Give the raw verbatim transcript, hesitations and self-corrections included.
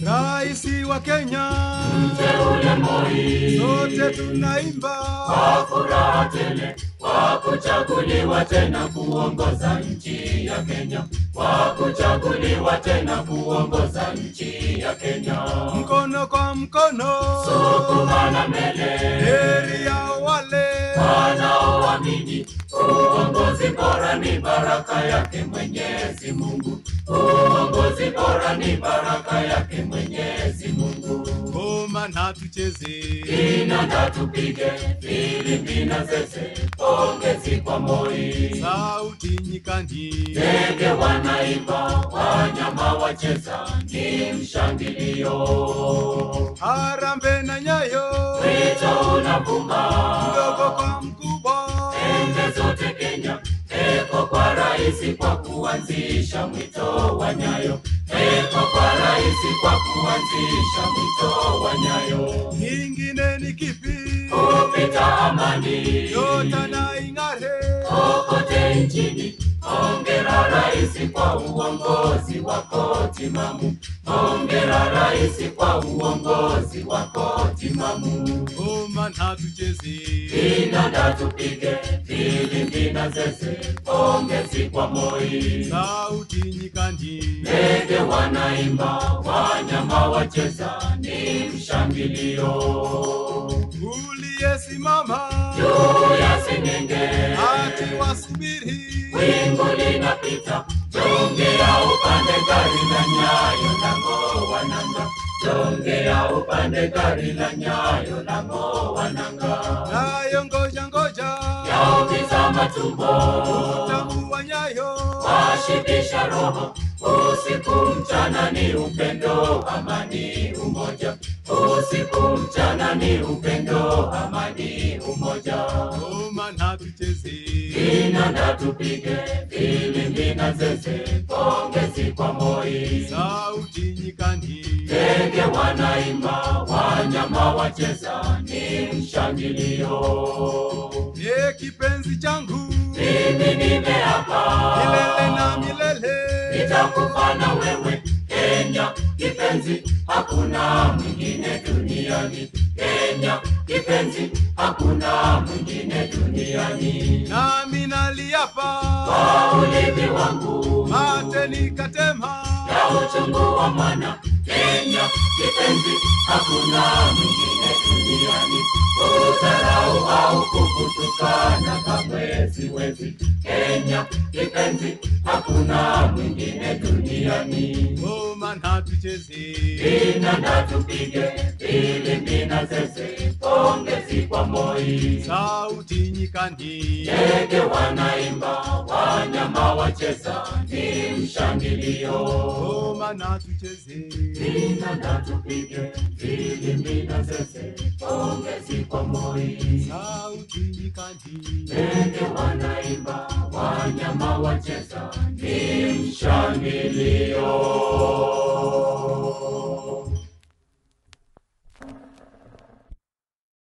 Raisi wa Kenya, mteule Moi, sote tunaimba kwa furaha tele kwa kuchaguliwa tena kuongoza nchi ya Kenya, kwa kuchaguliwa tena kuongoza nchi ya Kenya. Mkono kwa mkono, sukumana mbele, heri ya wale wanaoamini uongozi bora ni baraka yake Mwenyezi Mungu. Uongozi bora ni baraka yake Mwenyezi Mungu. Ngoma na tucheze, kinanda tupige, filimbi na zeze, pongezi kwa Moi. Sauti nyikani, ndege wanaimba, wanyama wacheza, ni mshangilio. Harambee na nyayo, wito unavuma, mdogo kwa mkubwa, pembe zote Kenya. Eko kwa raisi kwa kuanzisha mwito wa nyayo, eko kwa raisi kwa kuanzisha mwito wa nyayo. Nyingine ni kipi? Kupita amani, nyota na ing'are kokote nchini. Hongera raisi kwa uongozi wako timamu, hongera raisi kwa uongozi wako timamu. Ngoma na tucheze, kinanda tupige, filimbi na zeze, pongezi kwa Moi. Sauti nyikani, ndege wanaimba, wanyama wacheza, ni mshangilio. Uliyesimama juu ya sengenge, ati wasubiri, wingu linapita, gonga upande gari la nyayo lango wananga, gonga upande gari la nyayo lango wananga. Nayo ngoja ngoja yaumiza matumbo, utakuwa nyayo washibisha roho, usiku mchana ni upendo amani umoja, usiku mchana ni upendo amani umoja. Ngoma na tucheze, kinanda tupige, filimbi na zeze, pongezi kwa Moi. Sauti nyikani, ndege wanaimba, wanyama wacheza, ni mshangilio. Ye kipenzi changu, mimi nimeapa, milele na milele nitakuwa na wewe. Kenya kipenzi, hakuna mwingine duniani. Kenya kipenzi, hakuna mwingine duniani. Nami naliapa kwa ulimi wangu, mate nikatema ya uchungu wa mwana. Kenya kipenzi, hakuna mwingine duniani. Kudharau au kukutukana kamwe siwezi. Kenya kipenzi, hakuna mwingine duniani. Ngoma na tucheze, kinanda tupige, filimbi na zeze, pongezi kwa Moi. Sauti nyikani, ndege wanaimba, wanyama wacheza, ni mshangilio. Ngoma na tucheze, kinanda tupige, filimbi na zeze, pongezi kwa Moi. Sauti nyikani, ndege wanaimba, wanyama wacheza, ni mshangilio.